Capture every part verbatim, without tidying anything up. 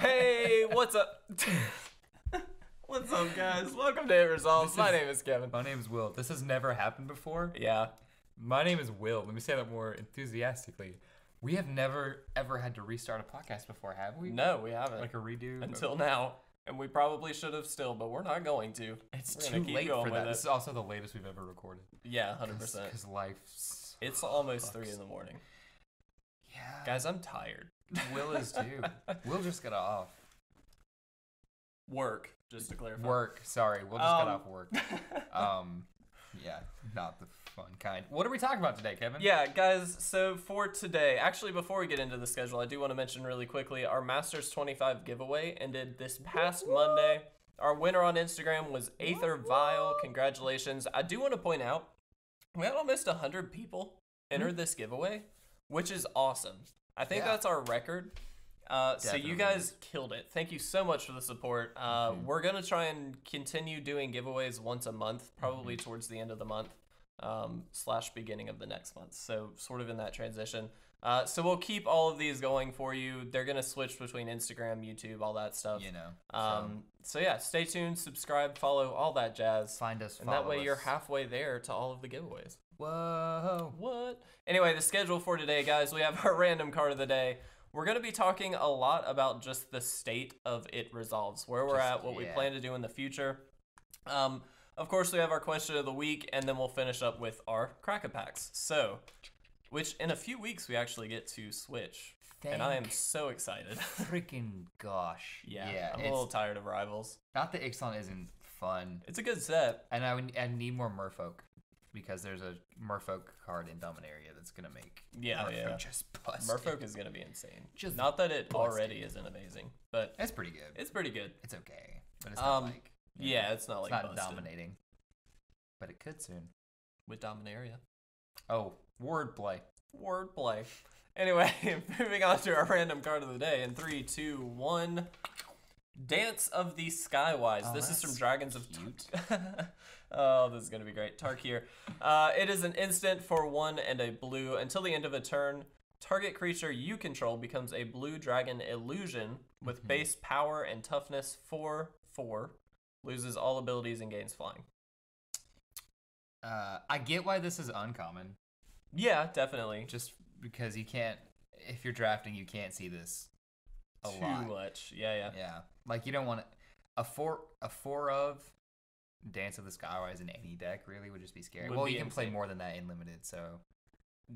Hey, what's up? What's up, guys? Welcome to It Resolves. This my is, name is Kevin. My name is Will. This has never happened before. Yeah. My name is Will. Let me say that more enthusiastically. We have never, ever had to restart a podcast before, have we? No, we haven't. Like a redo? Until now. And we probably should have still, but we're not going to. It's too late for that. It. This is also the latest we've ever recorded. Yeah, one hundred percent. Because life's... It's almost three in the morning. Yeah. Guys, I'm tired. Will is due. Will just got off. Work, just to clarify. Work, sorry. Will just um. got off work. Um... Yeah, not the fun kind. What are we talking about today, Kevin? Yeah, guys, so for today, actually before we get into the schedule, I do want to mention really quickly, our Masters twenty-five giveaway ended this past Monday. Our winner on Instagram was Aethervial. Congratulations. I do want to point out, we had almost one hundred people enter this giveaway, which is awesome. I think yeah. that's our record. Uh, so you guys killed it. Thank you so much for the support. Uh, mm-hmm. We're going to try and continue doing giveaways once a month, probably mm-hmm. towards the end of the month um, slash beginning of the next month. So sort of in that transition. Uh, so we'll keep all of these going for you. They're going to switch between Instagram, YouTube, all that stuff. You know. So, um, so yeah, stay tuned, subscribe, follow, all that jazz. Find us, and follow that way us. You're halfway there to all of the giveaways. Whoa. What? Anyway, the schedule for today, guys, we have our random card of the day. We're going to be talking a lot about just the state of It Resolves, where we're just, at, what yeah. we plan to do in the future. Um, of course, we have our question of the week, and then we'll finish up with our crack-a-packs. So, which in a few weeks, we actually get to switch. Thank and I am so excited. Freaking gosh. Yeah, yeah, I'm a little tired of Rivals. Not that Ixalan isn't fun. It's a good set. And I, would, I need more Merfolk, because there's a Merfolk card in Dominaria that's gonna make yeah, Merfolk yeah. just bust. Merfolk is gonna be insane. Just not that it already isn't amazing, but it's pretty good. It's pretty good. It's okay, but it's not um, like yeah, know, it's not like it's not busted. Dominating, but it could soon with Dominaria. Oh, wordplay, wordplay. Anyway, moving on to our random card of the day. In three, two, one. Dance of the Skywise. Oh, this is from Dragons of Tarkir. Oh, this is going to be great. Tarkir. Uh, it is an instant for one and a blue. Until the end of a turn, target creature you control becomes a blue dragon illusion with mm-hmm. base power and toughness four four. Loses all abilities and gains flying. Uh, I get why this is uncommon. Yeah, definitely. Just because you can't, if you're drafting, you can't see this a Too lot. much. Yeah, yeah. Yeah. Like, you don't want to, a four, a four of Dance of the Skywise in any deck really would just be scary. Would well, be you can insane. play more than that in limited, so.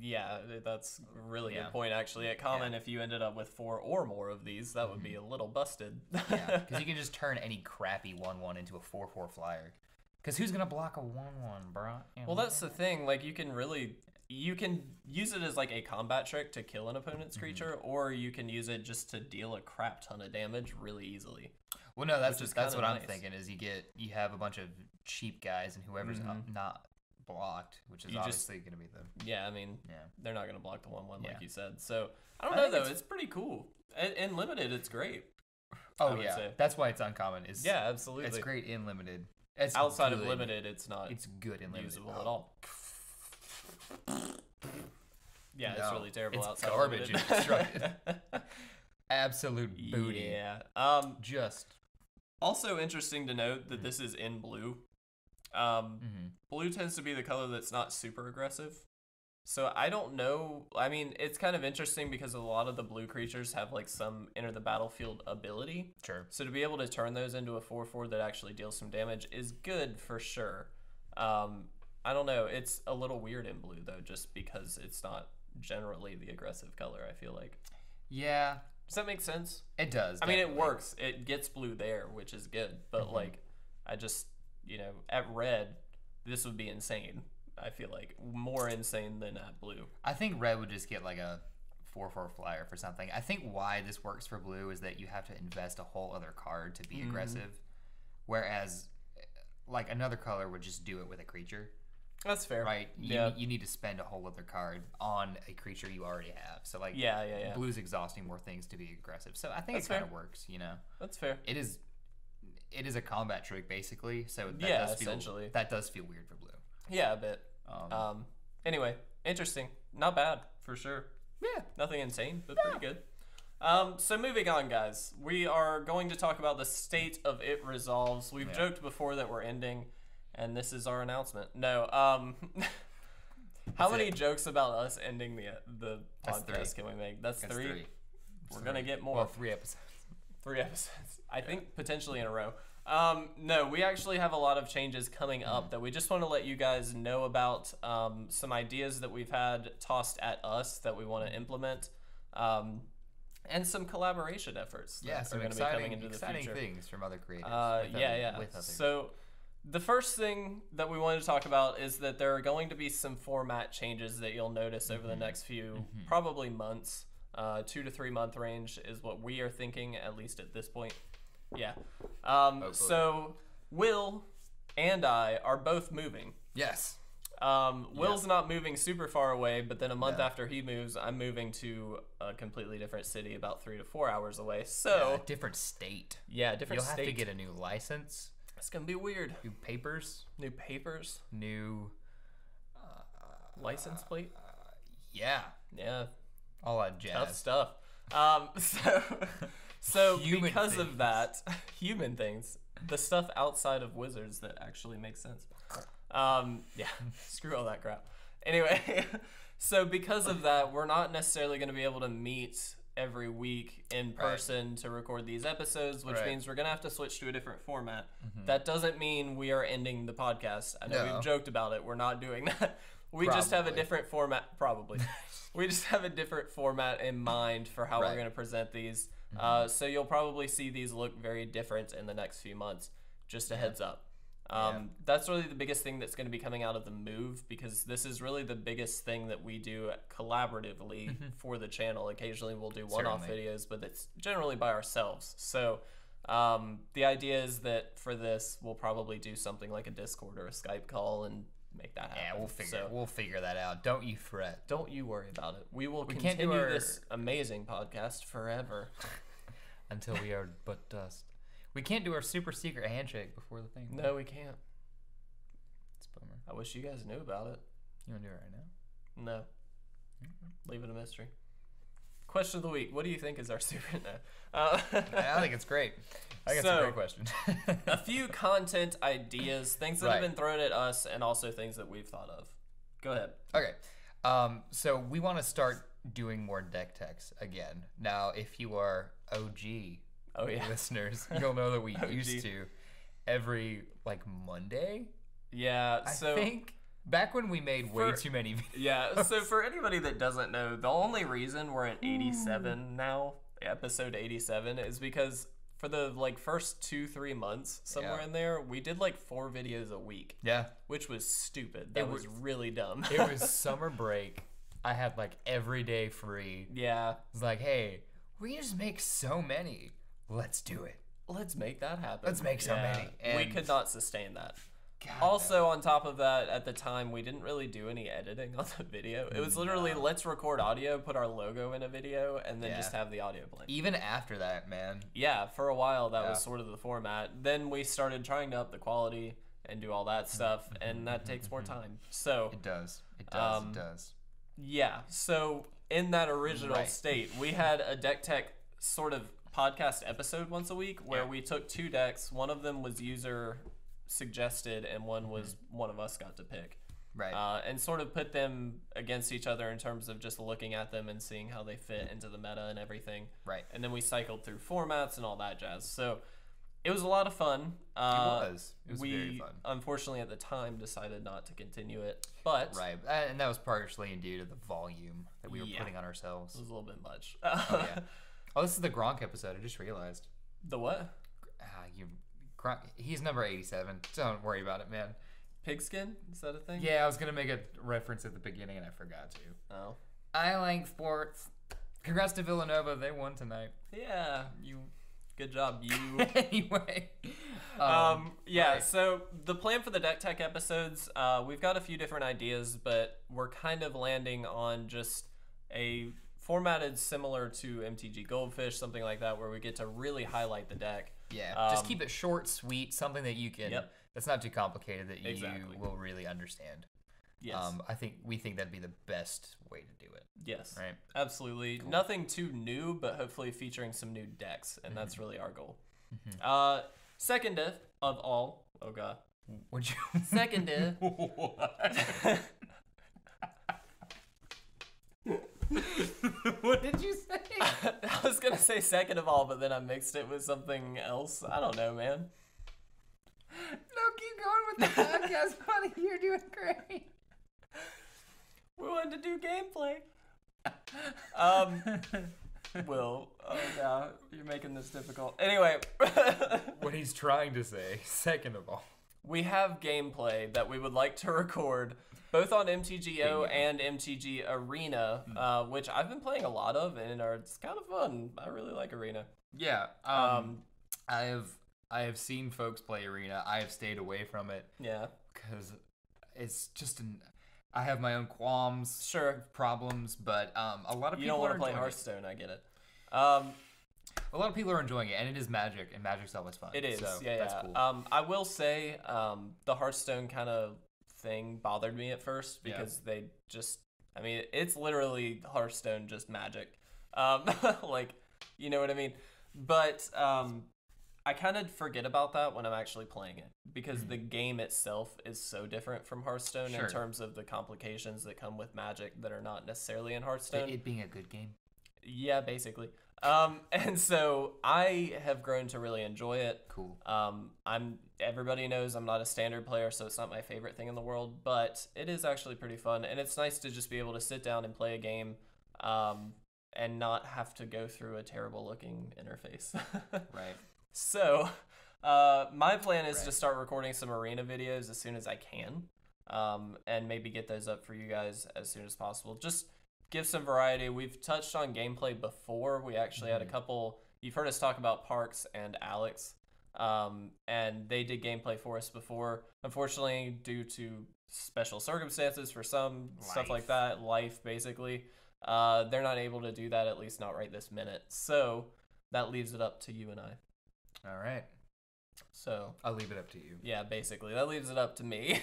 Yeah, that's really yeah. a point, actually. At common, yeah. if you ended up with four or more of these, that would mm-hmm. be a little busted. Yeah, because you can just turn any crappy one one into a four four flyer. Because who's going to block a one one, bro? Yeah. Well, that's the thing. Like, you can really... You can use it as like a combat trick to kill an opponent's creature, mm-hmm. or you can use it just to deal a crap ton of damage really easily. Well, no, that's just that's what nice. I'm thinking is you get you have a bunch of cheap guys and whoever's mm-hmm. up, not blocked, which is you obviously going to be them. Yeah, I mean, yeah. they're not going to block the one one yeah. like you said. So I don't I know though, it's, it's pretty cool. In limited, it's great. Oh yeah, say. that's why it's uncommon. Is yeah, absolutely. It's great in limited. It's outside good. of limited, it's not. It's good in limited. Usable oh. at all. Yeah, no, it's really terrible it's outside. Garbage and destructive. Absolute booty. Yeah. Um, just. Also interesting to note that mm-hmm. this is in blue. Um, mm-hmm. Blue tends to be the color that's not super aggressive. So I don't know. I mean, it's kind of interesting because a lot of the blue creatures have like some enter the battlefield ability. Sure. So to be able to turn those into a four four that actually deals some damage is good for sure. Um, I don't know. It's a little weird in blue though, just because it's not generally the aggressive color. I feel like. Yeah. Does that make sense? It does. I definitely. mean, it works. It gets blue there, which is good. But mm-hmm. like, I just, you know, at red, this would be insane. I feel like more insane than at blue. I think red would just get like a four four flyer for something. I think why this works for blue is that you have to invest a whole other card to be mm-hmm. aggressive, whereas like another color would just do it with a creature. That's fair. Right? You, yeah. you need to spend a whole other card on a creature you already have. So, like, yeah, yeah, yeah. blue's exhausting more things to be aggressive. So, I think that's it kind of works, you know? That's fair. It is it is a combat trick, basically. So, that yeah, does feel, essentially. That does feel weird for blue. Yeah, a bit. Um, um, anyway, interesting. Not bad, for sure. Yeah. Nothing insane, but yeah. pretty good. Um, so moving on, guys. We are going to talk about the state of It Resolves. We've yeah. joked before that we're ending, and this is our announcement. No. Um, how That's many it. jokes about us ending the the That's podcast three. can we make? That's, That's three. three. We're going to get more. Well, three episodes. Three episodes. I yeah. think potentially in a row. Um, no, we actually have a lot of changes coming mm-hmm. up that we just want to let you guys know about. Um, some ideas that we've had tossed at us that we want to implement. Um, and some collaboration efforts that yeah, some are going to be coming into the future. Exciting things from other creators. Uh, yeah, other, yeah. With so the first thing that we wanted to talk about is that there are going to be some format changes that you'll notice mm-hmm. over the next few, mm-hmm. probably months. Uh, two to three month range is what we are thinking, at least at this point. Yeah. Um, so Will and I are both moving. Yes. Um, Will's yes. not moving super far away, but then a month yeah. after he moves, I'm moving to a completely different city about three to four hours away. So yeah, a different state. Yeah, different You'll state. You'll have to get a new license. It's going to be weird. New papers. New papers. New uh, license plate. Uh, yeah. Yeah. All that jazz. Tough stuff. Um, so, so because things. of that, human things, the stuff outside of Wizards that actually makes sense. Um, yeah, screw all that crap. Anyway, so because of that, we're not necessarily going to be able to meet every week in person right. to record these episodes, which right. means we're going to have to switch to a different format. Mm-hmm. That doesn't mean we are ending the podcast. I know no. we've joked about it. We're not doing that. We probably. just have a different format, probably. We just have a different format in mind for how right. we're going to present these. Mm-hmm. uh, so you'll probably see these look very different in the next few months. Just a yeah. heads up. Um, yeah. That's really the biggest thing that's going to be coming out of the move, because this is really the biggest thing that we do collaboratively mm-hmm. for the channel. Occasionally we'll do one-off videos, but it's generally by ourselves. So um, the idea is that for this, we'll probably do something like a Discord or a Skype call and make that happen. Yeah, we'll figure so, we'll figure that out. Don't you fret. Don't you worry about it. We will we continue our... this amazing podcast forever until we are but dust. We can't do our super secret handshake before the thing. No, we can't. It's a bummer. I wish you guys knew about it. You want to do it right now? No. Mm-hmm. Leave it a mystery. Question of the week. What do you think is our super... No. Uh, I think it's great. I think so, it's a great question. A few content ideas, things that right. have been thrown at us, and also things that we've thought of. Go ahead. Okay. Um, so we want to start doing more deck techs again. Now, if you are O G oh, yeah. listeners, you'll know that we used to every, like, Monday? Yeah. So I think... Back when we made for, way too many videos. Yeah, so for anybody that doesn't know, the only reason we're at eighty-seven now, episode eighty-seven, is because for the like first two, three months, somewhere yeah. in there, we did like four videos a week. Yeah. Which was stupid. That it was, was really dumb. It was summer break. I had like every day free. Yeah. It's like, hey, we can just make so many. Let's do it. Let's make that happen. Let's make so yeah. many. And we could not sustain that. God, also, no. on top of that, at the time, we didn't really do any editing on the video. It was literally, no. let's record audio, put our logo in a video, and then yeah. just have the audio play. Even after that, man. Yeah, for a while, that yeah. was sort of the format. Then we started trying to up the quality and do all that stuff, and that takes more time. So It does. It does. Um, it does. Yeah. So in that original right. state, we had a deck tech sort of podcast episode once a week where yeah. we took two decks. One of them was user... suggested, and one was one of us got to pick, right? Uh, and sort of put them against each other in terms of just looking at them and seeing how they fit into the meta and everything, right? And then we cycled through formats and all that jazz. So it was a lot of fun. Uh, it was. It was we, very fun. Unfortunately, at the time, decided not to continue it, but right, and that was partially due to the volume that we were yeah. putting on ourselves. It was a little bit much. Oh, yeah. Oh, this is the Gronk episode. I just realized. The what? Ah, you. He's number eighty-seven. Don't worry about it, man. Pigskin? Is that a thing? Yeah, I was going to make a reference at the beginning, and I forgot to. Oh. I like sports. Congrats to Villanova. They won tonight. Yeah. You. Good job, you. Anyway. Um, um, yeah, right. So the plan for the Deck Tech episodes, uh, we've got a few different ideas, but we're kind of landing on just a formatted similar to M T G Goldfish, something like that, where we get to really highlight the deck. Yeah, um, just keep it short, sweet, something that you can, yep. that's not too complicated, that exactly. you will really understand. Yes. Um, I think we think that'd be the best way to do it. Yes. Right. Absolutely. Cool. Nothing too new, but hopefully featuring some new decks, and mm-hmm. that's really our goal. Mm-hmm. Uh, seconded of all. Oh god. Would you? Seconded. What did you say? I was gonna say second of all, but then I mixed it with something else. I don't know, man. No, keep going with the podcast, buddy. You're doing great. We wanted to do gameplay. Um, Will, oh yeah, you're making this difficult. Anyway, what he's trying to say, second of all, we have gameplay that we would like to record, both on M T G O and M T G Arena, mm-hmm. uh, which I've been playing a lot of, and are, it's kind of fun. I really like Arena. Yeah, um, um, I have I have seen folks play Arena. I have stayed away from it. Yeah, because it's just an. I have my own qualms, sure, problems, but um, a lot of you people don't want to play Hearthstone. It. I get it. Um, A lot of people are enjoying it, and it is Magic, and Magic's always fun. It is, so yeah, that's yeah. Cool. Um, I will say um, the Hearthstone kind of thing bothered me at first, because yeah. they just, I mean, it's literally Hearthstone, just Magic. Um, like, you know what I mean? But um, I kind of forget about that when I'm actually playing it, because mm-hmm. the game itself is so different from Hearthstone sure. in terms of the complications that come with Magic that are not necessarily in Hearthstone. It, it being a good game. Yeah, basically. Um, and so I have grown to really enjoy it. Cool. Um, I'm everybody knows I'm not a standard player, so it's not my favorite thing in the world, but it is actually pretty fun, and it's nice to just be able to sit down and play a game, um, and not have to go through a terrible looking interface. Right. So, uh, my plan is right. to start recording some Arena videos as soon as I can, um, and maybe get those up for you guys as soon as possible. Just give some variety. We've touched on gameplay before. We actually mm-hmm. had a couple. You've heard us talk about Parks and Alex, um, and they did gameplay for us before. Unfortunately, due to special circumstances for some, life. Stuff like that, life basically, uh, they're not able to do that, at least not right this minute. So that leaves it up to you and I. All right. So I'll leave it up to you. Yeah, basically. That leaves it up to me.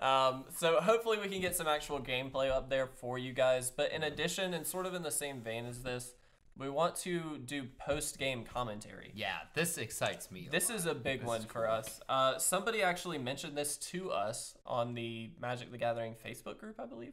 Um, so hopefully we can get some actual gameplay up there for you guys. But in addition, and sort of in the same vein as this, we want to do post-game commentary. Yeah, this excites me. This is a big one for us. Uh, somebody actually mentioned this to us on the Magic the Gathering Facebook group, I believe.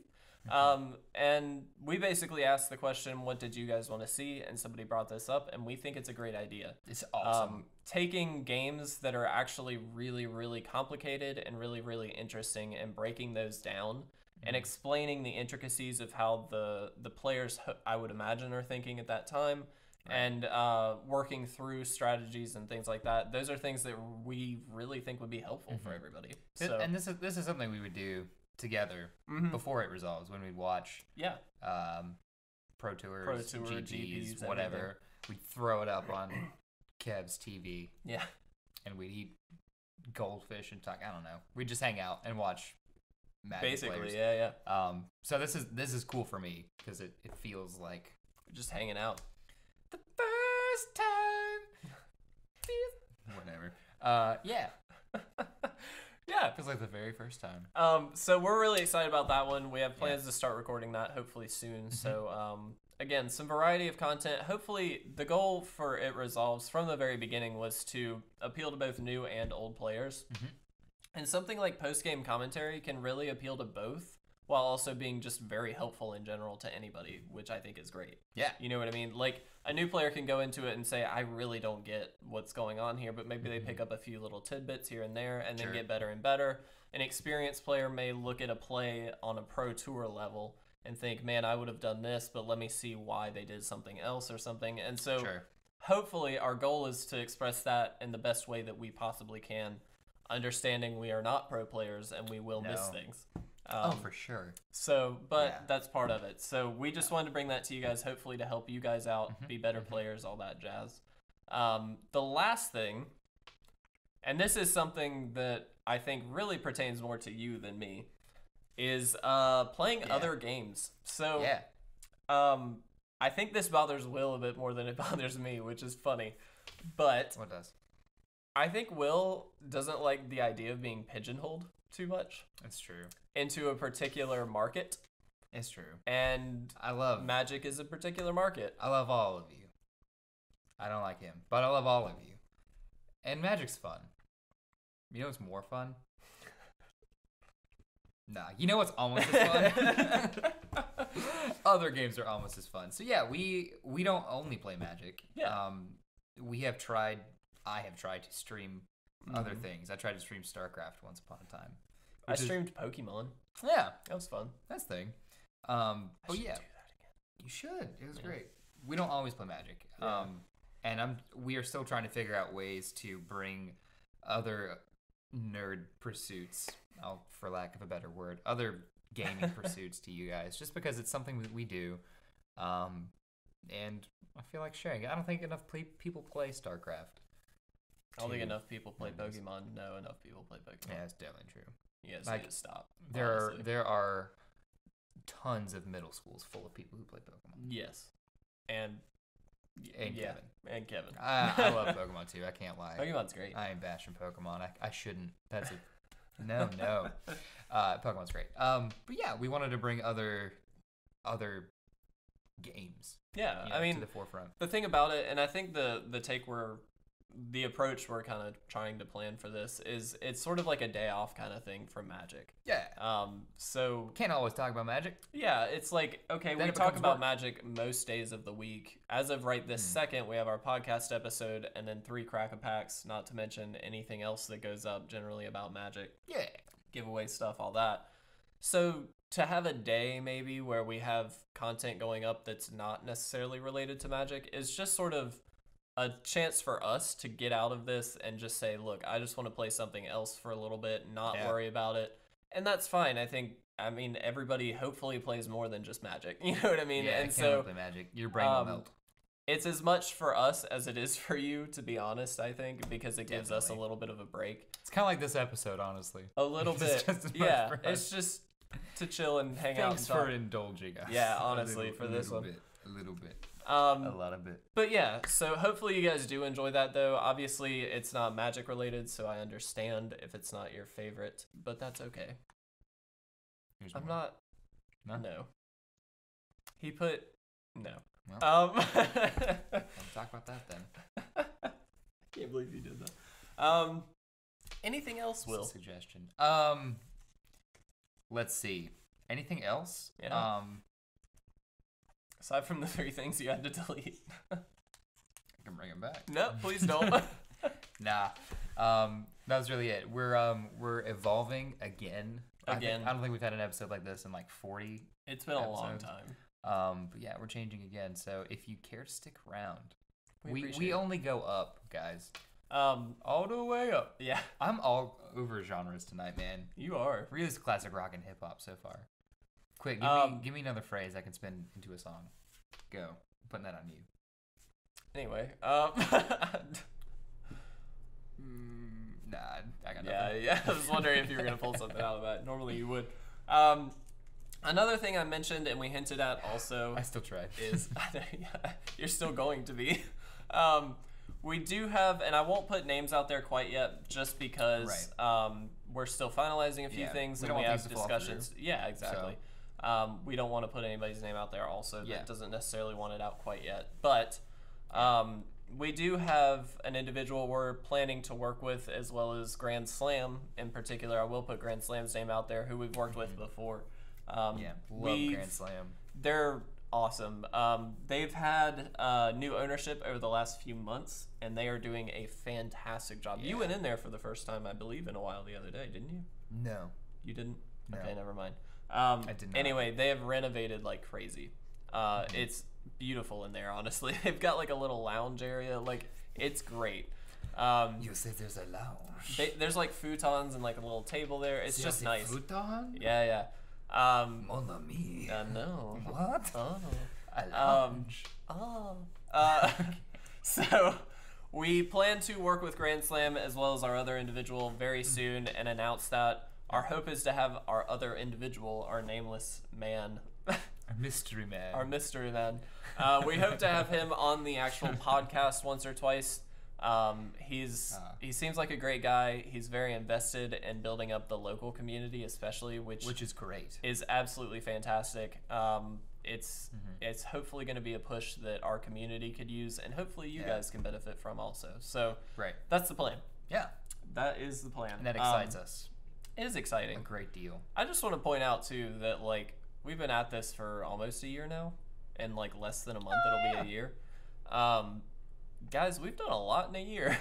Mm-hmm. Um, and we basically asked the question, what did you guys want to see? And somebody brought this up, and we think it's a great idea. It's awesome. Um, taking games that are actually really, really complicated and really, really interesting, and breaking those down mm-hmm. and explaining the intricacies of how the, the players, I would imagine, are thinking at that time right. and uh, working through strategies and things like that. Those are things that we really think would be helpful mm-hmm. for everybody. So, and this is, this is something we would do together mm-hmm. before It Resolves, when we'd watch yeah um pro tours, pro tour, G Ps, G Ps, whatever everything. We'd throw it up on Kev's T V yeah and we'd eat goldfish and talk. I don't know, we'd just hang out and watch Magic basically players. yeah yeah um so this is this is cool for me, because it, it feels like we're just hanging out the first time. Whatever. uh yeah Yeah, it feels like the very first time. Um, so we're really excited about that one. We have plans yeah. to start recording that hopefully soon. Mm-hmm. So um, again, some variety of content. Hopefully, the goal for It Resolves from the very beginning was to appeal to both new and old players. Mm-hmm. And something like post-game commentary can really appeal to both, while also being just very helpful in general to anybody, which I think is great. Yeah. You know what I mean? Like, a new player can go into it and say, I really don't get what's going on here, but maybe they pick up a few little tidbits here and there and then sure. get better and better. An experienced player may look at a play on a pro tour level and think, man, I would have done this, but let me see why they did something else or something. And so sure. hopefully our goal is to express that in the best way that we possibly can, understanding we are not pro players and we will no. miss things. Um, oh, for sure. So, but yeah. that's part of it. So we just yeah. wanted to bring that to you guys, hopefully to help you guys out, mm-hmm. be better mm-hmm. players, all that jazz. Um, the last thing, and this is something that I think really pertains more to you than me, is uh, playing yeah. other games. So yeah. um, I think this bothers Will a bit more than it bothers me, which is funny. But what does? I think Will doesn't like the idea of being pigeonholed too much. That's true. Into a particular market. It's true. And I love Magic is a particular market. I love all of you. I don't like him, but I love all of you. And Magic's fun. You know what's more fun? Nah, you know what's almost as fun? Other games are almost as fun. So yeah, we we don't only play Magic. Yeah. Um, we have tried, I have tried to stream mm-hmm. other things. I tried to stream StarCraft once upon a time. I streamed is, Pokemon. Yeah. That was fun. That's the thing. Um, I but yeah. do that again. You should. It was yeah. great. We don't always play Magic. Yeah. Um, and I'm we are still trying to figure out ways to bring other nerd pursuits, I'll, for lack of a better word, other gaming pursuits to you guys, just because it's something that we do. Um, and I feel like sharing. I don't think enough play, people play StarCraft. I don't think enough people play movies. Pokemon. No, enough people play Pokemon. Yeah, that's definitely true. You guys like, need to stop. There honestly. are there are tons of middle schools full of people who play Pokemon. Yes. And And yeah, Kevin. And Kevin. I, I love Pokemon too. I can't lie. Pokemon's great. I ain't bashing Pokemon. I, I shouldn't. That's a no, no. Uh, Pokemon's great. Um, but yeah, we wanted to bring other other games. Yeah, you know, I mean, to the forefront. The thing about it, and I think the the take we're the approach we're kind of trying to plan for this is it's sort of like a day off kind of thing from Magic. Yeah. Um. So can't always talk about Magic. Yeah. It's like okay, then we talk about work. Magic most days of the week. As of right this mm. second, we have our podcast episode and then three crack a packs. Not to mention anything else that goes up generally about Magic. Yeah. Giveaway stuff, all that. So to have a day maybe where we have content going up that's not necessarily related to Magic is just sort of a chance for us to get out of this and just say, look, I just want to play something else for a little bit, not yeah. worry about it. And that's fine. I think, I mean, everybody hopefully plays more than just Magic. You know what I mean? Yeah, and so play Magic. Your brain um, will melt. It's as much for us as it is for you, to be honest, I think, because it Definitely. gives us a little bit of a break. It's kind of like this episode, honestly. A little bit. Just yeah, it's just to chill and hang Thanks out. Thanks for indulging us. Yeah, honestly, little, for this one. Bit, a little bit. Um, a lot of it. But yeah, so hopefully you guys do enjoy that, though. Obviously, it's not Magic related, so I understand if it's not your favorite, but that's okay. Here's I'm more. not... No. no. He put... No. no. Um, Let's talk about that, then. I can't believe you did that. Um, anything else, Will? Suggestion. Um, let's see. Anything else? Yeah. Um... Aside from the three things you had to delete. I can bring them back. No, please don't. Nah. Um, that was really it. We're um we're evolving again. Again. I, think, I don't think we've had an episode like this in like forty. It's been episodes. a long time. Um, but yeah, we're changing again. So if you care to stick around, we we, we only go up, guys. Um, all the way up. Yeah. I'm all over genres tonight, man. You are. Really, it's classic rock and hip hop so far. Quick, give, um, me, give me another phrase I can spin into a song. Go. I'm putting that on you. Anyway. Um, nah, I got nothing. Yeah, yeah. I was wondering if you were going to pull something out of that. Normally you would. Um, another thing I mentioned and we hinted at also. I still tried. Is, you're still going to be. Um, we do have, and I won't put names out there quite yet just because right. um, we're still finalizing a few yeah, things we and we have discussions. Yeah, exactly. So. Um, we don't want to put anybody's name out there also that yeah. doesn't necessarily want it out quite yet. But um, we do have an individual we're planning to work with, as well as Grand Slam in particular. I will put Grand Slam's name out there, who we've worked with before. Um, yeah, love Grand Slam. They're awesome. Um, they've had uh, new ownership over the last few months, and they are doing a fantastic job. Yeah. You went in there for the first time, I believe, in a while the other day, didn't you? No. You didn't? No. Okay, never mind. Um, I did not. Anyway, they have renovated like crazy. Uh, mm-hmm. It's beautiful in there, honestly. They've got like a little lounge area. Like, it's great. Um, you said there's a lounge. They, there's like futons and like a little table there. It's so just nice. Futon? Yeah, yeah. Um, Mon ami. I know. What? Oh. A lounge. Um, oh. Uh, so... We plan to work with Grand Slam as well as our other individual very soon and announce that. Our hope is to have our other individual, our nameless man. Our mystery man. Our mystery man. Uh, we hope to have him on the actual podcast once or twice. Um, he's uh, he seems like a great guy. He's very invested in building up the local community, especially, which which is great. Is absolutely fantastic. Um, it's mm-hmm. it's hopefully going to be a push that our community could use, and hopefully you yeah. guys can benefit from also. So right, that's the plan. Yeah, that is the plan, and that excites um, us. It is exciting. A great deal. I just want to point out too that like we've been at this for almost a year now, and like less than a month oh, it'll yeah. be a year. Um, guys, we've done a lot in a year.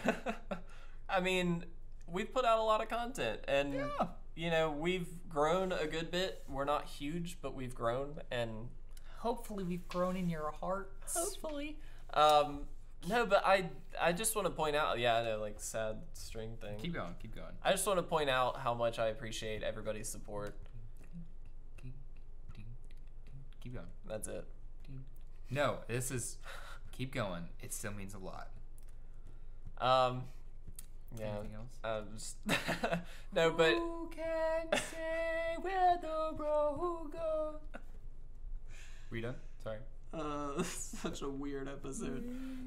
I mean, we've put out a lot of content, and yeah. you know, we've grown a good bit. We're not huge, but we've grown, and hopefully we've grown in your hearts. Hopefully. Um, no, but I I just want to point out, yeah, I know, like sad string thing. Keep going, keep going. I just want to point out how much I appreciate everybody's support. Keep going. That's it. No, this is... Keep going. It still means a lot. Um, yeah. Anything else? Um, just no, but... Who can say where the road goes? Were you done? Sorry. Uh, such a weird episode.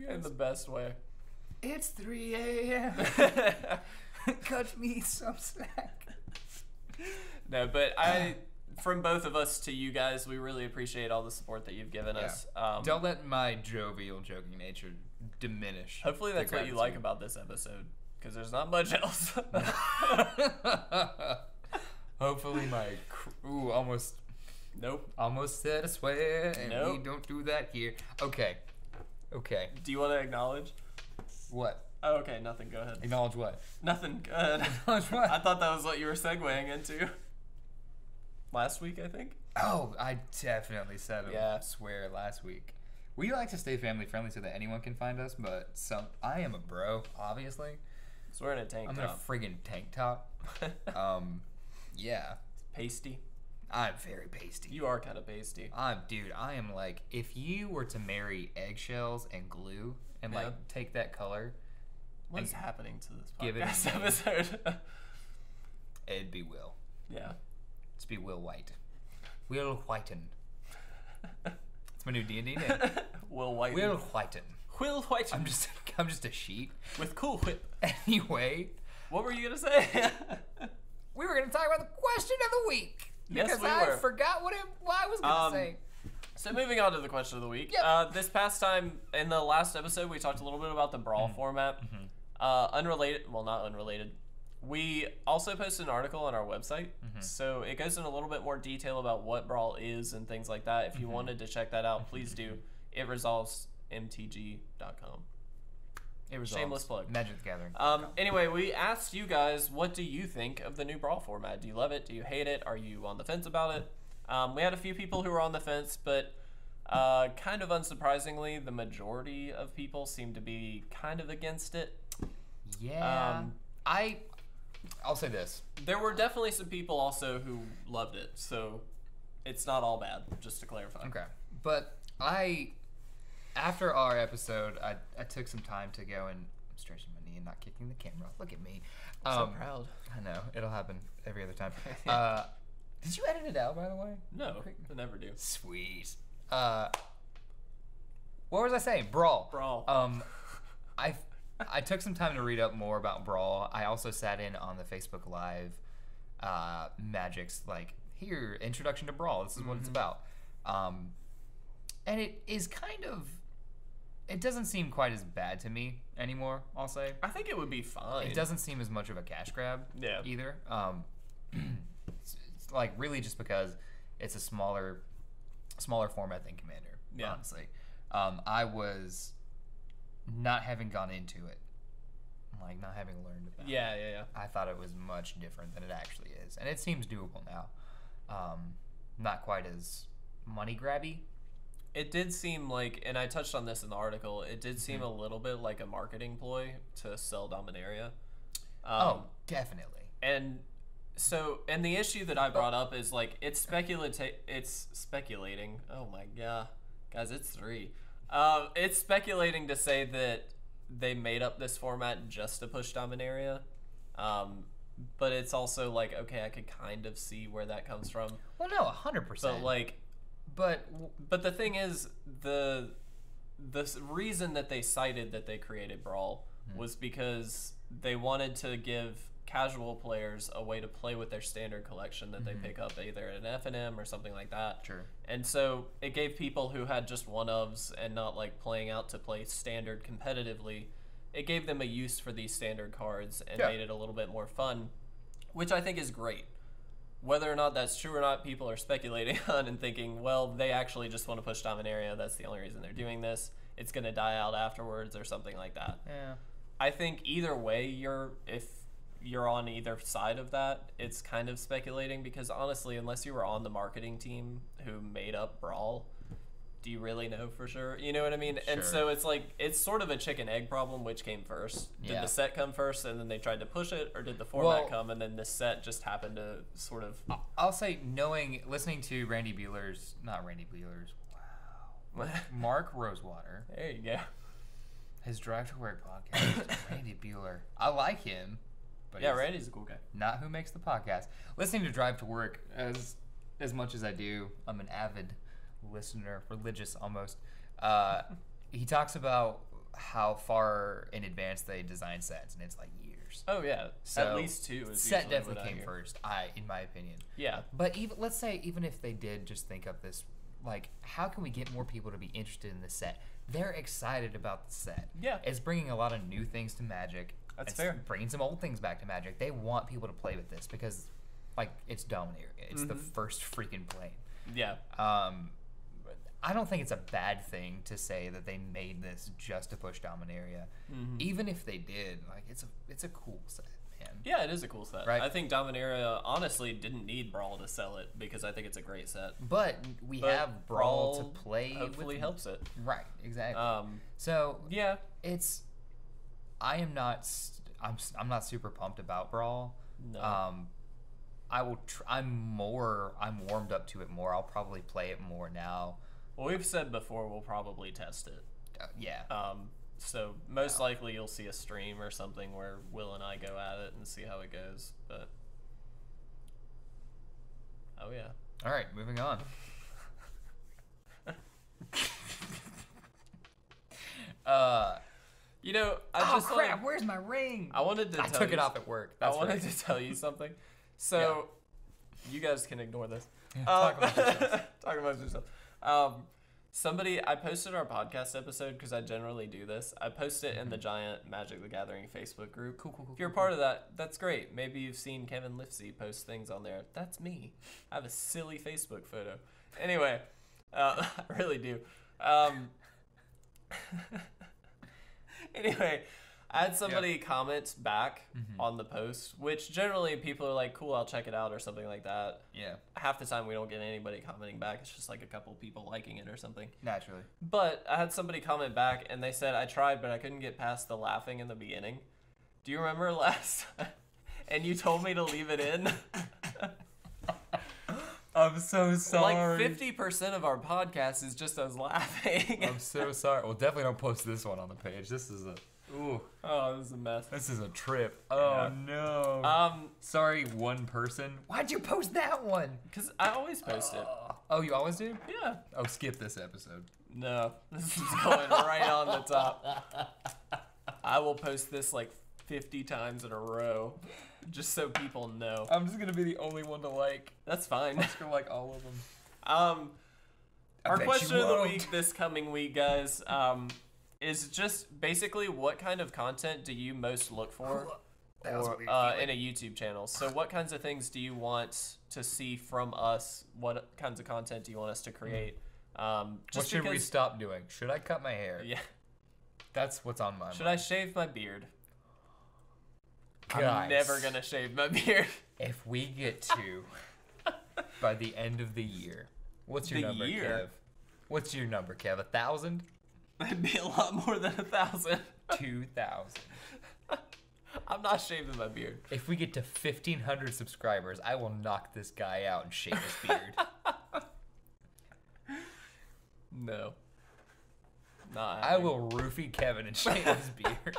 In the best way. It's three A M Cut me some slack. No, but I... From both of us to you guys, we really appreciate all the support that you've given yeah. us. Um, Don't let my jovial, joking nature diminish. Hopefully that's what you like about this episode, because there's not much else. Hopefully my... Ooh, almost... Nope. Almost said a swear, and nope. we don't do that here. Okay. Okay. Do you want to acknowledge? What? Oh, okay, nothing. Go ahead. Acknowledge what? Nothing. Go ahead. Acknowledge what? I thought that was what you were segueing into. Last week, I think. Oh, I definitely said it. Yeah, swear last week. We like to stay family friendly so that anyone can find us, but some I am a bro, obviously. So we're in a tank I'm top. I'm in a friggin' tank top. um, yeah. It's pasty. I'm very pasty. You are kind of pasty. I'm, dude. I am like, if you were to marry eggshells and glue and yeah. like take that color. What's happening to this podcast give it episode? It'd be Will. Yeah. Let's be Will White. Will Whiten. It's my new D and D name. Will Whiten. Will Whiten. Will Whiten. I'm just, I'm just a sheep with Cool Whip. Anyway, what were you gonna say? We were gonna talk about the question of the week because yes, we I were. forgot what, it, what I was gonna um, say. So moving on to the question of the week. Yep. Uh, this past time in the last episode, we talked a little bit about the brawl mm-hmm. format. Mm-hmm. uh, unrelated, well, not unrelated. We also posted an article on our website, mm-hmm. so it goes in a little bit more detail about what Brawl is and things like that. If you mm-hmm. wanted to check that out, please do. It Resolves M T G dot com. It Resolves. Shameless plug. Magic the Gathering. Um, anyway, we asked you guys, what do you think of the new Brawl format? Do you love it? Do you hate it? Are you on the fence about it? Um, we had a few people who were on the fence, but uh, kind of unsurprisingly, the majority of people seem to be kind of against it. Yeah. Um, I... I'll say this. There were definitely some people also who loved it, so it's not all bad, just to clarify. Okay. But I, after our episode, I, I took some time to go and, I'm stretching my knee and not kicking the camera. Look at me. I'm um, so proud. I know. It'll happen every other time. uh, did you edit it out, by the way? No, I never do. Sweet. Uh, what was I saying? Brawl. Brawl. Um, I... I took some time to read up more about Brawl. I also sat in on the Facebook Live uh, Magic's, like, here, introduction to Brawl. This is mm-hmm. what it's about. Um, and it is kind of, it doesn't seem quite as bad to me anymore, I'll say. I think it would be fine. It doesn't seem as much of a cash grab yeah. either. Um, it's, it's like, really just because it's a smaller, smaller format than Commander, yeah. honestly. Um, I was... Not having gone into it, like not having learned about yeah, it, yeah, yeah. I thought it was much different than it actually is, and it seems doable now. Um, not quite as money grabby. It did seem like, and I touched on this in the article. It did seem mm-hmm. a little bit like a marketing ploy to sell Dominaria. Um, oh, definitely. And so, and the issue that I brought up is like it's speculative. It's speculating. Oh my god, guys, it's three. Uh, it's speculating to say that they made up this format just to push Dominaria, um, but it's also like, okay, I could kind of see where that comes from. Well, no, a hundred percent. But like, but but the thing is, the the reason that they cited that they created Brawl was because they wanted to give casual players a way to play with their standard collection that mm-hmm. they pick up either at an F and M or something like that. Sure. And so it gave people who had just one-ofs and not like playing out to play standard competitively, it gave them a use for these standard cards and yeah. made it a little bit more fun, which I think is great. Whether or not that's true or not, people are speculating on and thinking, well, they actually just want to push Dominaria. That's the only reason they're doing this. It's going to die out afterwards or something like that. Yeah. I think either way, you're if you're on either side of that, it's kind of speculating because honestly, unless you were on the marketing team who made up Brawl, do you really know for sure? You know what I mean? Sure. And so it's like, it's sort of a chicken egg problem, which came first. Did yeah. the set come first and then they tried to push it, or did the format well, come and then the set just happened to sort of... I'll say knowing, listening to Randy Buehlers, not Randy Buehlers, wow, Mark Rosewater. There you go. His Drive to Work podcast, Randy Buehlers. I like him. But yeah, Randy's a cool guy. Not who makes the podcast. Listening to Drive to Work as, as much as I do, I'm an avid listener, religious almost. Uh, he talks about how far in advance they design sets, and it's like years. Oh yeah, so at least two. Is set definitely came here. first, I, in my opinion. Yeah. But even let's say even if they did just think of this, like how can we get more people to be interested in the set? They're excited about the set. Yeah. It's bringing a lot of new things to Magic. That's it's fair. Bringing some old things back to Magic. They want people to play with this because, like, it's Dominaria. It's mm-hmm. the first freaking plane. Yeah. Um. I don't think it's a bad thing to say that they made this just to push Dominaria. Mm-hmm. Even if they did, like it's a it's a cool set, man. Yeah, it is a cool set. Right? I think Dominaria honestly didn't need Brawl to sell it because I think it's a great set. But we but have Brawl, Brawl to play. Hopefully with. helps it. Right, exactly. Um, so yeah, it's. I am not. I'm. I'm not super pumped about Brawl. No. Um, I will. Tr I'm more. I'm warmed up to it more. I'll probably play it more now. Well, we've said before we'll probably test it. Uh, yeah. Um, so most wow. likely you'll see a stream or something where Will and I go at it and see how it goes. But oh yeah. All right, moving on. uh, you know, I oh, just crap! Wanted, where's my ring? I wanted to. I tell took you it off at work. That's I wanted right. to tell you something. So yeah. you guys can ignore this. Yeah, um, talk about yourself. Talk about yourself. Um, somebody, I posted our podcast episode because I generally do this. I post it in the giant Magic the Gathering Facebook group. Cool, cool, cool. If you're cool, part cool. of that, that's great. Maybe you've seen Kevin Lifsey post things on there. That's me. I have a silly Facebook photo. Anyway, uh, I really do. Um, anyway, I had somebody yeah. comment back mm-hmm. on the post, which generally people are like, cool, I'll check it out or something like that. Yeah. Half the time we don't get anybody commenting back. It's just like a couple people liking it or something. Naturally. But I had somebody comment back and they said, I tried, but I couldn't get past the laughing in the beginning. Do you remember last time? And you told me to leave it in? I'm so sorry. Like fifty percent of our podcast is just us laughing. I'm so sorry. Well, definitely don't post this one on the page. This is a... Ooh. Oh, this is a mess. This is a trip. Oh, yeah. no. Um, Sorry, one person. Why'd you post that one? Because I always post uh, it. Oh, you always do? Yeah. Oh, skip this episode. No. This is going right on the top. I will post this like fifty times in a row just so people know. I'm just going to be the only one to like. That's fine. I'm just going to like all of them. Um, Our question of the week this coming week, guys. Um... is just basically what kind of content do you most look for or, uh, in a YouTube channel? So what kinds of things do you want to see from us? What kinds of content do you want us to create? Um, just what should because, we stop doing? Should I cut my hair? Yeah. That's what's on my mind. Should I shave my beard? Guys, I'm never going to shave my beard. If we get to, by the end of the year, what's your the number, year? Kev? What's your number, Kev? A thousand? That'd be a lot more than a thousand. Two thousand. I'm not shaving my beard. If we get to fifteen hundred subscribers, I will knock this guy out and shave his beard. No. Nah. I, I will roofie Kevin and shave his beard.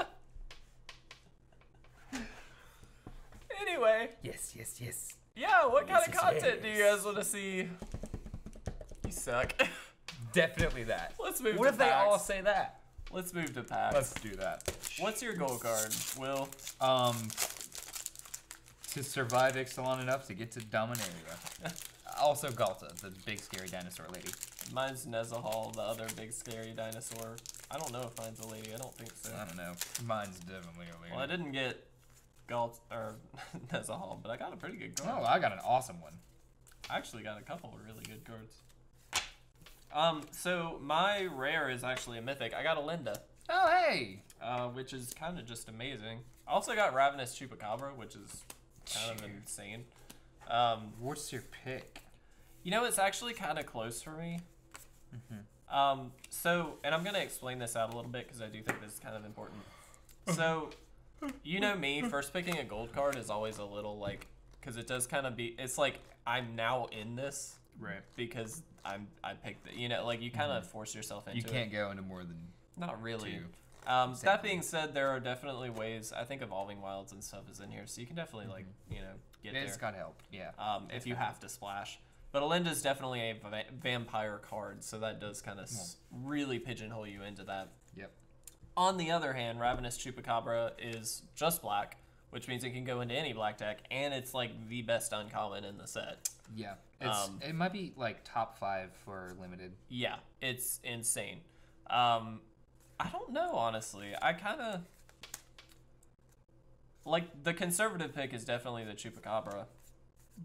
Anyway. Yes, yes, yes. Yeah, what yes, kind yes, of content yes. do you guys want to see? You suck. Definitely that. Let's move what to packs. What if they all say that? Let's move to packs. Let's do that. What's your goal card, Will? Um, to survive Ixalan enough to get to Dominaria. Also Ghalta, the big scary dinosaur lady. Mine's Nezahal, the other big scary dinosaur. I don't know if mine's a lady. I don't think so. I don't know. Mine's definitely a lady. Well, I didn't get Ghalta or Nezahal, but I got a pretty good card. Oh, I got an awesome one. I actually got a couple of really good cards. Um, so my rare is actually a mythic. I got Elenda. Oh, hey! Uh, which is kind of just amazing. I also got Ravenous Chupacabra, which is kind Cheer. of insane. Um, What's your pick? You know, it's actually kind of close for me. Mm-hmm. Um, so, and I'm going to explain this out a little bit because I do think this is kind of important. So, you know me, first picking a gold card is always a little like, because it does kind of be, it's like, I'm now in this. Right. Because I'm, I picked the, you know, like you kind of mm-hmm. force yourself into it. You can't it. go into more than Not really. two. Um, exactly. That being said, there are definitely ways. I think Evolving Wilds and stuff is in here, so you can definitely mm-hmm. like you know get it's there. It's got help, yeah. Um, if you have to splash, but Elenda's definitely a va vampire card, so that does kind of yeah. really pigeonhole you into that. Yep. On the other hand, Ravenous Chupacabra is just black, which means it can go into any black deck, and it's like the best uncommon in the set. Yeah, it's, um, it might be like top five for limited. Yeah, it's insane. Um. I don't know, honestly. I kind of... Like, the conservative pick is definitely the Chupacabra,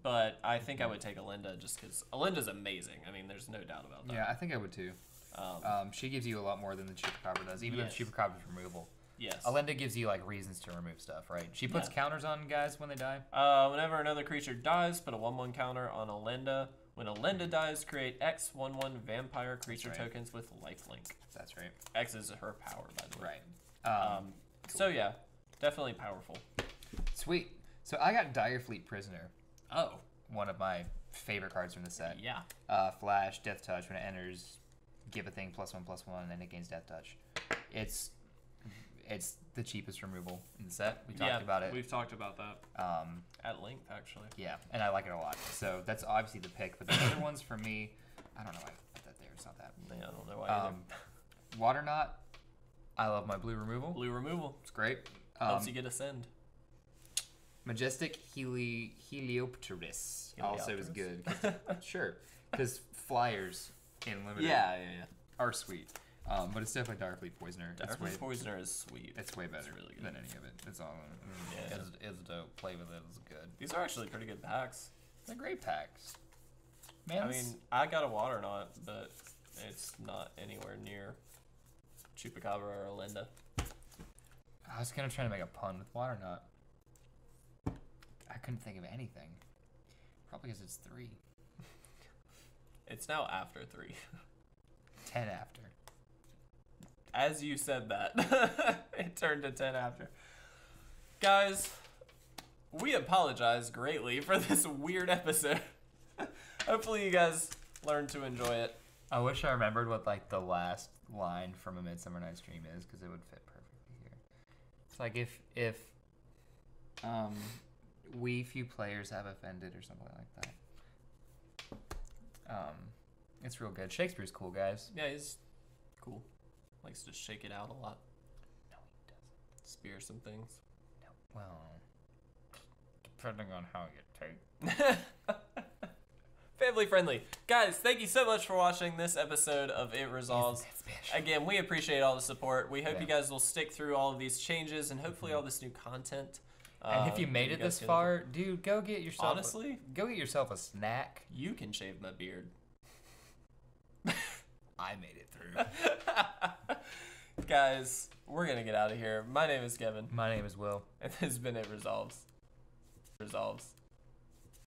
but I think I would take Elenda just because Elenda's amazing. I mean, there's no doubt about that. Yeah, I think I would too. Um, um, she gives you a lot more than the Chupacabra does, even yes. though the Chupacabra's removal. Yes. Elenda gives you, like, reasons to remove stuff, right? She puts yeah. counters on guys when they die. Uh, whenever another creature dies, put a one one counter on Elenda. When Elenda dies, create X one one vampire creature right. tokens with lifelink. That's right. X is her power, by the way. Right. Um, um, cool. So yeah, definitely powerful. Sweet. So I got Dire Fleet Prisoner. Oh. One of my favorite cards from the set. Yeah. Uh, flash, Death Touch. When it enters, give a thing plus one plus one, and then it gains Death Touch. It's it's the cheapest removal in the set. We talked yeah, about it. We've talked about that um, at length, actually. Yeah, and I like it a lot. So that's obviously the pick. But the other ones for me, I don't know why I put that there. It's not that. Yeah, I don't know why um, either. Waternaut, I love my blue removal. Blue removal. It's great. Um, Helps you get Ascend. Majestic Heli Heliopterus, Heliopterus also is good. Sure, because flyers in limited yeah, yeah, yeah. are sweet. Um, but it's definitely Darkleaf Poisoner. Darkleaf Poisoner is sweet. It's way better it's really good. than any of it. It's all. Mm, yeah. It's, it's dope. Play with it. It's good. These are actually pretty good packs. They're great packs. Man, I mean, I got a Waternaut, but it's not anywhere near Chupacabra or Elenda. I was kind of trying to make a pun with Waternaut. I couldn't think of anything. Probably because it's three. It's now after three. Ten after. As you said that, it turned to ten after. Guys, we apologize greatly for this weird episode. Hopefully you guys learned to enjoy it. I wish I remembered what like the last line from A Midsummer Night's Dream is, because it would fit perfectly here. It's like if if um, we few players have offended or something like that. Um, it's real good. Shakespeare's cool, guys. Yeah, he's cool. Likes to shake it out a lot. No, he doesn't. Spear some things. No. Well, depending on how you take. Family friendly. Guys, thank you so much for watching this episode of It Resolves. Again, we appreciate all the support. We hope yeah. you guys will stick through all of these changes and hopefully mm-hmm. all this new content. And um, if you made it this far, can... dude, go get yourself. Honestly, a, go get yourself a snack. You can shave my beard. I made it through. Guys, we're going to get out of here. My name is Kevin. My name is Will. And this has been It Resolves. Resolves.